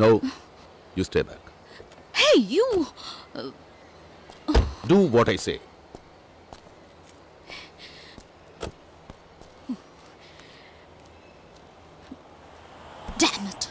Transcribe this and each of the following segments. No, you stay back. Hey, you! Do what I say. Damn it!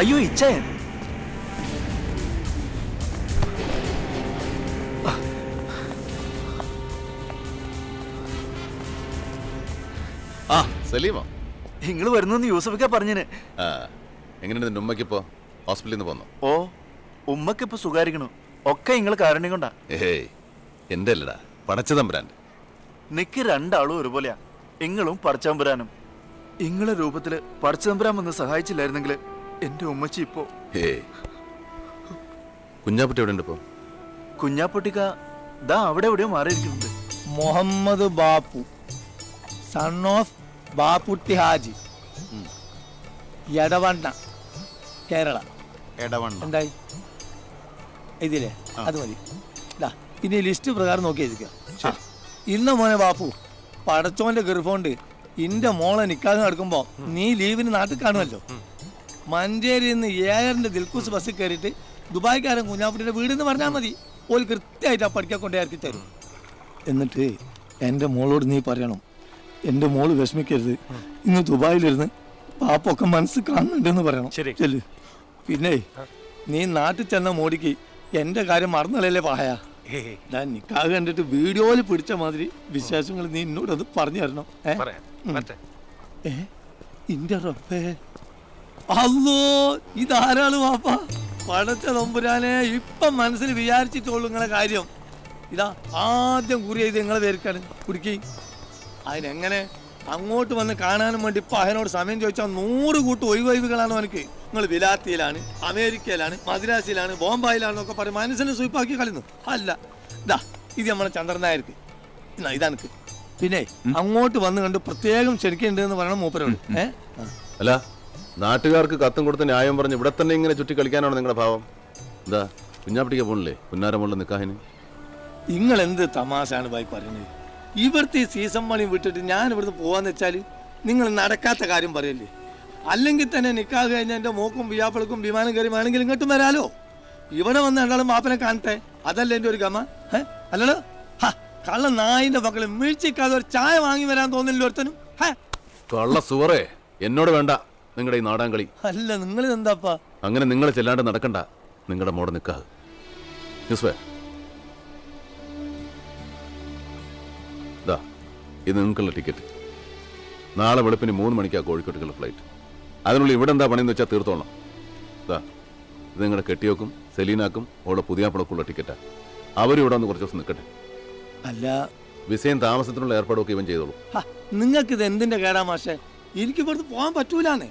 Are you Italian? Salima. Engalu varunnu Yusuf ka parnjane. Engane ninte umma kippo hospital nu ponno. Oh, umma kippo sugarikano. Okka engalu karanam konda. Hey, ende illada. Padachadam brand. Nikku randalu oru poleya. Engalum padacham branum. Engala roopathile padacham bram ennu sahayichillarunengile. Hey, Kunjapati evadundu po? Kunjapati ka da avade maaririkundu. Mohammed Bapu, son of Baputti Haji. Yadavanna, Kerala. Yadavanna. Endai? Idile, adu mari. Da, ini list prakaram nokki edukka. Sure. Inna mone Bapu, padachonde girfonde, inde mole nikkalu nadukkumbo, nee leave in naattu kaanuvalo. Manjari in the air and the Dilkus was security. Dubai car and Munaf did a building the Marnamadi. All good data Parka Condarkiter. In the tree, and the Molod Niparano. In the Mol Westmaker, in the Dubai Lizard, Papa commands the Khan and the Varano. Cherry. Pinay, Nin Natana Modiki, and the Gara Marna Levaya. Then Kagan and the video Purcha Madri, which has no note of the Parniano. Eh? Interrupt. Allah, this is Rahul, Papa. Amburian, you have managed to be here. You told us about it. This is all the glory that you have earned. Purki, I am going to go to Canada. My father and son are going to go America, Madras, Bombay. This is നാട്ടുകാർക്ക് കത്തും കൊടുത്ത ന്യായം പറഞ്ഞു ഇവിടെ തന്നെ ഇങ്ങനെ ചുറ്റി കളിക്കാനാണ് നിങ്ങളുടെ ഭാവം. എന്താ കുഞ്ഞാപ്പിടിക്ക് പോണില്ലേ പുന്നാരമുള്ള നിക്കാഹിന്. നിങ്ങൾ എന്ത് തമാശയാണ് ബൈ പറയുന്നത്. ഇവർത്തെ സീസൺ മണി വിട്ടിട്ട് ഞാൻ ഇവിടുന്ന് പോവാന്ന് വെച്ചാൽ നിങ്ങൾ നടക്കാത്ത കാര്യം പറയല്ലേ. അല്ലെങ്കിൽ തന്നെ നിക്കാഹ് കഴിഞ്ഞ എൻ്റെ മോക്കും വിയാപ്പൾക്കും വിമാനം കയറിയാണെങ്കിൽ ഇങ്ങോട്ട് വരാലോ. ഇവിടെ വന്ന് രണ്ടാളും മാപ്പനെ കാണട്ടെ. അതല്ല എൻ്റെ ഒരു ഗമ. അല്ലല്ലോ. കള്ള നായിൻ്റെ മക്കളെ മിഴിച്ചിക്കാതെ ഒരു ചായ വാങ്ങി വരാൻ തോന്നില്ല ഒരുത്തനും. കള്ള സുവറേ എന്നോട് വേണ്ട. നിങ്ങളുടെ ഈ നാടാംകളി അല്ല നിങ്ങൾ എന്താപ്പാ അങ്ങനെ നിങ്ങൾ ചെല്ലാണ്ട് നടക്കണ്ട നിങ്ങളുടെ മോടെ നിൽക്കുക യുസഫ് ദാ ഇത് നിങ്ങൾക്കുള്ള ടിക്കറ്റ് നാളെ വെളുപ്പിന് 3 മണിക്കാണ് കോഴിക്കോട്ടേക്കുള്ള ഫ്ലൈറ്റ് അതിനുള്ളിൽ ഇവിടെ എന്താ പണിയെന്ന് വെച്ചാൽ തീർത്തോളണം ദാ ഇത് നിങ്ങളുടെ കെട്ടിയോക്കും സെലീനാക്കും ഓളെ പുതിയാപ്പളക്കുള്ള ടിക്കറ്റാണ് അവരിവിടെ ഒന്ന് കുറച്ച് ദിവസം നിൽക്കട്ടെ അല്ല വിസയും താമസത്തിനുള്ള ഏർപ്പാടൊക്കെ ഇവൻ ചെയ്തോളൂ നിങ്ങൾക്ക് ഇത് എന്തിന്റെ കേടാ മാഷേ എനിക്ക് ഇവിടുന്ന് പോകാൻ പറ്റൂലാന്നേ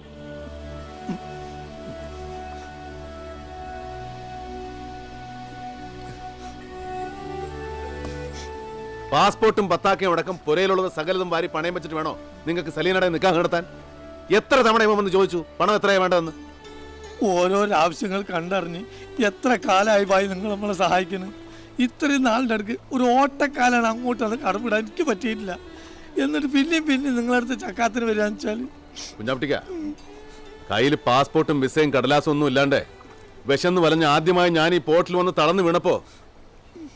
Passport is a passport. I have a passport. I have a passport. I have a passport. I have a passport. I have a passport. I'm not feeling the Chakatra Veranchal. Punjaptica Kail passport and Visaying Kadalasun Lande Veshan Valana Adima Nani Portlu on the Taran Vinapo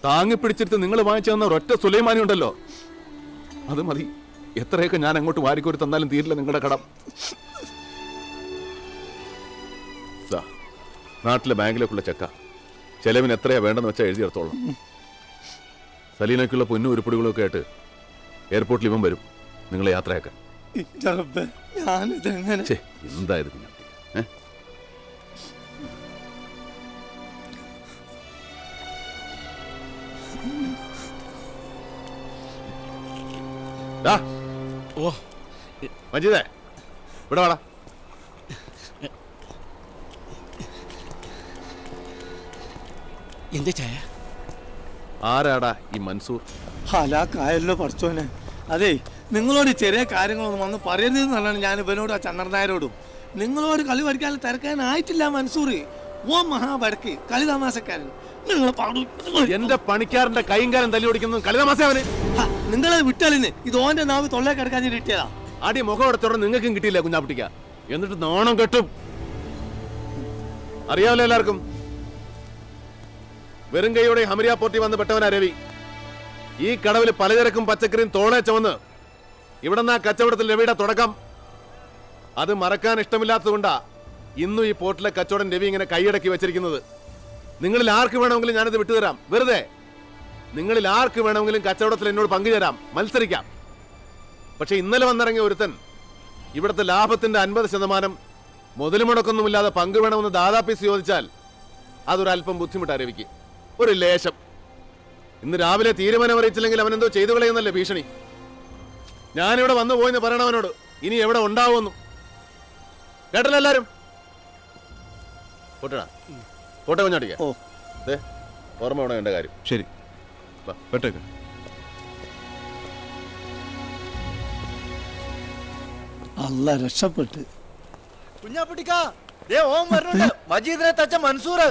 Tangi Pritchett and Ningalavach and the Rotta Suleiman Udalo. Other Mari Yetrek and Yanango to Varikot and the Idla and Gadakadam. Sir, not the Bangalore Chaka. Chelavin Etre went on the chair. സലീനയ്ക്കുള്ള പൊന്നു ഉരുപ്പടികളൊക്കെ ആയിട്ട് എയർപോർട്ടിൽ ഇവൻ വരും നിങ്ങളെ യാത്രയാക്കാൻ. എന്തായിരുന്നു ഓ മജീദേ ഇവിടെ വാടാ. എന്താ ചായ? ആരാടാ ഈ മൻസൂർ? ഹലാക്കായല്ലോ പഠിച്ചോനെ. അതെ നിങ്ങളോട് ചെറിയ കാര്യങ്ങളൊന്നും വന്ന് പറയരുതെന്നാണ് ഞാൻ ഇവനോട് ആ ചന്ദ്രൻ നായരോടും. നിങ്ങളോട് കളി പഠിക്കാൻ തിരക്കാനായിട്ടില്ല മൻസൂർ. ഓ മഹാവടക്ക് കളി താമസക്കാരൻ. നിങ്ങൾ എന്റെ പണിക്കാരന്റെ കൈയും കാലം തല്ലി ഓടിക്കുന്നു കളി താമസവന്. നിങ്ങളെ വിട്ടലിന് ഇത് ഓന്റെ നാവ് തൊള്ളേ കിടക്കാഞ്ഞിട്ട് കിട്ടിയതാ. ആടി മുഖം എടുത്തോടെ നിങ്ങൾക്കും കിട്ടിയില്ല കുഞ്ഞാപ്പിട്ടിക്ക. എന്നിട്ട് നാണം കെട്ടും. അറിയാമല്ലോ എല്ലാവർക്കും വെറും കൈയോടെ ഹമരിയ പോർട്ടി വന്ന് പെട്ടവനാ രവി. ഈ കടവിൽ പലചരക്കും പച്ചക്കറിയും തോളെ ചുമന്ന് ഇവിടെ നിന്ന് ആ കച്ചവടത്തിൽ രവിയുടെ തുടക്കം. അത് മറക്കാൻ ഇഷ്ടമില്ലാത്തതുകൊണ്ടാ ഇന്നും ഈ പോർട്ടിലെ കച്ചവടം രവി ഇങ്ങനെ കൈയടക്കി വെച്ചിരിക്കുന്നത്. നിങ്ങളിൽ ആർക്ക് വേണമെങ്കിലും ഞാനത് വിട്ടുതരാം. വെറുതെ നിങ്ങളിൽ ആർക്ക് വേണമെങ്കിലും കച്ചവടത്തിൽ എന്നോട് പങ്കുചേരാം, മത്സരിക്കാം. പക്ഷെ ഇന്നലെ വന്നിറങ്ങിയ ഒരുത്തൻ ഇവിടുത്തെ ലാഭത്തിന്റെ 50% മുതലുമുടക്കൊന്നുമില്ലാതെ പങ്കുവേണമെന്ന് ദാദാപ്പീസ് ചോദിച്ചാൽ അതൊരല്പം ബുദ്ധിമുട്ടാ രവിക്ക്, ഒരു ലേശം. ഇന്ന് രാവിലെ തീരുമാനം അറിയിച്ചില്ലെങ്കിൽ അവനെന്തോ ചെയ്തു കളയുന്നല്ലേ ഭീഷണി. ഞാനിവിടെ വന്നു പോയെന്ന് പറയണവനോട് ഇനി എവിടെ ഉണ്ടാവുമെന്നു കേട്ടല്ലോ എല്ലാരും. പോട്ടടാ പോട്ടെ കൊഞ്ഞാട്ടിക്ക. ഓ അതെ ഓർമ്മ വേണം എൻ്റെ കാര്യം. ശരി പെട്ടേക്ക്. അല്ല രക്ഷപ്പെട്ട് കുഞ്ഞാപ്പിട്ടിക്ക. ദേ ഓം വരണുണ്ട് മജീദിനെ തച്ച മൻസൂർ.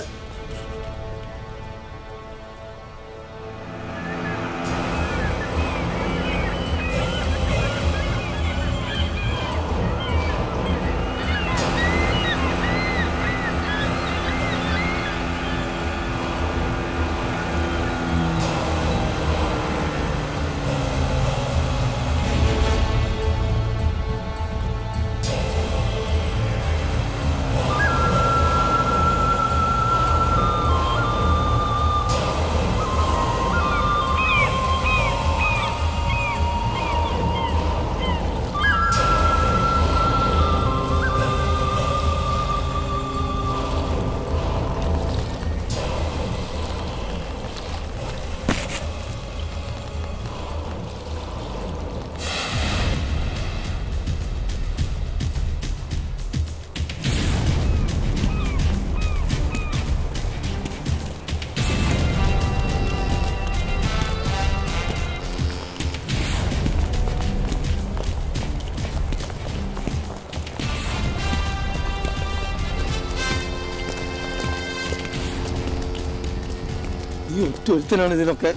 ഒരുത്തനാണ് ഇതിനൊക്കെ.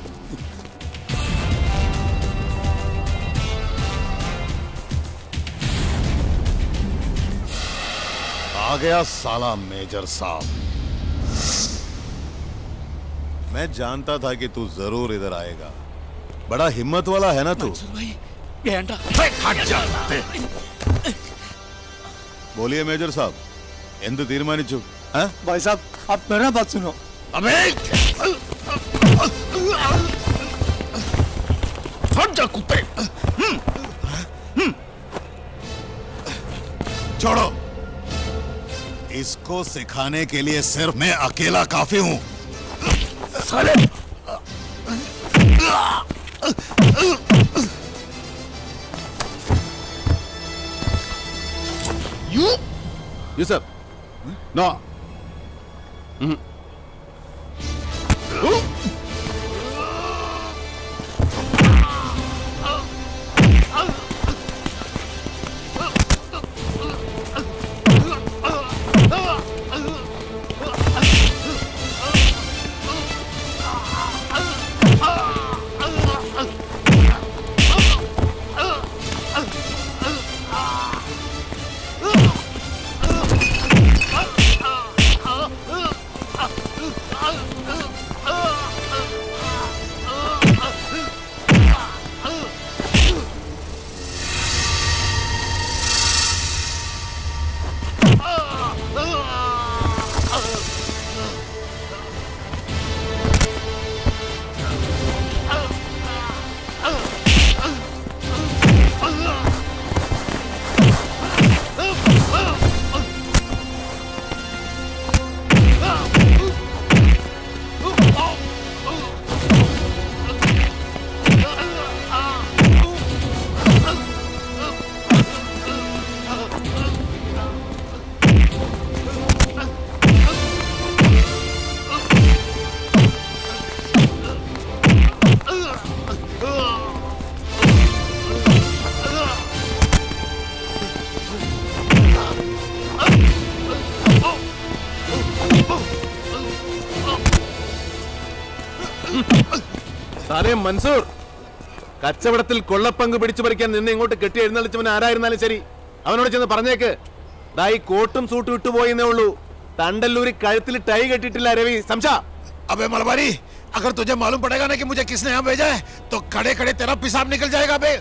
मेजर साहब मैं जानता था कि तू जरूर इधर आएगा. बड़ा हिम्मत वाला है ना तू. बोलिए मेजर साहब एंत तीर्मानिच्चु. भाई साहब आप मेरा बात सुनो. अबे कुत्ते छोड़ो. इसको सिखाने के लिए सिर्फ मैं अकेला काफी हूं. साले यूसुफ नो Sare Mansoor, കച്ചവടത്തിൽ കൊള്ളപ്പങ്ക് പിടിച്ചു പറിക്കാൻ നിന്നെ ഇങ്ങോട്ട് കെട്ടി എഴുന്നള്ളിച്ചവൻ ആരായിരുന്നാലും ശരി അവനോട് ചെന്ന് പറഞ്ഞേക്ക് ദാ ഈ കോട്ടും സൂട്ടും ഇട്ടുപോയെന്നേ ഉള്ളൂ തണ്ടല്ലൂരി കഴുത്തിൽ ടൈ കെട്ടിട്ടില്ല രവി സംശാ अबे मलबारी अगर तुझे मालूम पड़ेगा ना कि मुझे किसने यहाँ भेजा है तो खड़े खड़े तेरा पिसाब निकल जाएगा बे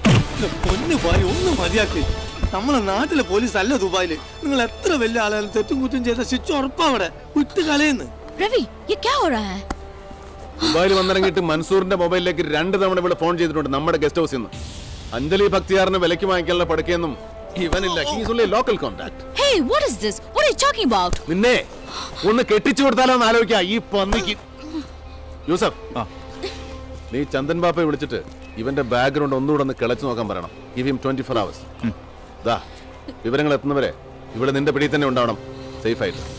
നമ്മളെ നാട്ടിലെ പോലീസ് അല്ല ദുബായില് നിങ്ങൾ എത്ര വലിയ ആളാലും തെറ്റും കുറ്റം ചെയ്ത ശിക്ഷ ഉറപ്പാവിടെ കുത്തുകളയെന്ന് രവി ये क्या हो रहा है ദുബായിൽ വന്നിറങ്ങിയിട്ട് മൻസൂറിന്റെ മൊബൈലിലേക്ക് രണ്ട് തവണ ഇവിടെ ഫോൺ ചെയ്തിട്ടുണ്ട് നമ്മുടെ ഗസ്റ്റ് ഹൗസിൽ നിന്ന് അഞ്ജലി ഭക്തിയാറിനെ വിലക്ക് വാങ്ങിക്കാനുള്ള പടക്കെന്നും ഇവനില്ല he is only local contact hey what is this what are you talking about നിന്നെ ഒന്ന് കെട്ടിച്ചു കൊടുത്താലോന്ന് ആലോചിക്കാ ഈ പന്നിക്ക് യൂസഫ് നീ ചന്ദൻ ബാപ്പയെ വിളിച്ചിട്ട് ഇവന്റെ ബാക്ക്ഗ്രൗണ്ട് ഒന്നുകൂടെ ഒന്ന് കിളച്ചു നോക്കാൻ പറയണം ഗിവ് ഹിം 24 hours ദാ വിവരങ്ങൾ എത്തുന്നവരെ ഇവിടെ നിന്റെ പിടിയിൽ തന്നെ ഉണ്ടാവണം സേഫ് ആയിട്ട്